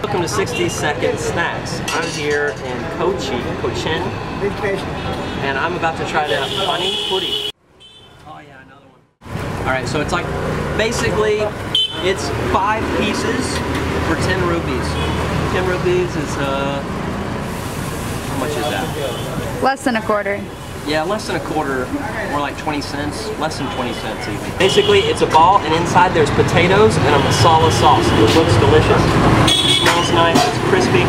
Welcome to 60 Second Snacks. I'm here in Cochin, and I'm about to try that Pani Puri. Oh yeah, another one. Alright, so it's like, basically, it's 5 pieces for 10 rupees. 10 rupees is, how much is that? Less than a quarter. Yeah, less than a quarter, more like 20 cents, less than 20 cents even. Basically, it's a ball, and inside there's potatoes and a masala sauce. It looks delicious. It smells nice, it's crispy.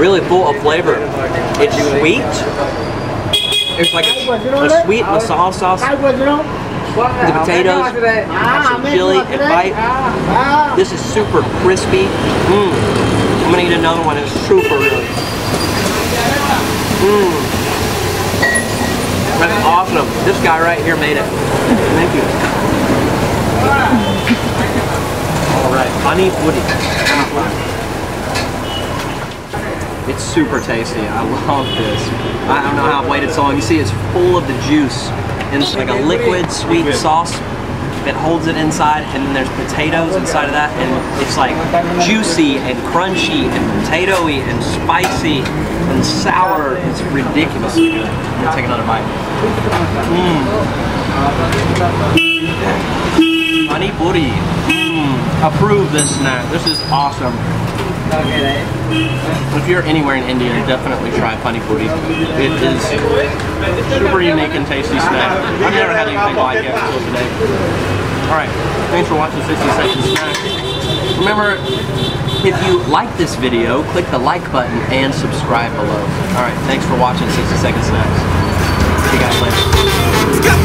Really full of flavor. It's sweet. It's like a sweet masala sauce. The potatoes, some chili, and bite. This is super crispy. I'm gonna eat another one. It's super really. That's awesome. This guy right here made it. Thank you. Alright, Pani Puri. It's super tasty. I love this. I don't know how I've waited so long. You see it's full of the juice. And it's like a liquid sweet sauce that holds it inside, and then there's potatoes inside of that, and it's like juicy and crunchy and potatoey and spicy and sour. It's ridiculous. I'm gonna take another bite. Pani Puri. Approve this snack. This is awesome. If you're anywhere in India, definitely try Pani Puri. It is super unique and tasty snack. I've never had anything like it until today. Alright, thanks for watching 60 Second Snacks. Remember, if you like this video, click the like button and subscribe below. Alright, thanks for watching 60 Second Snacks. See you guys later.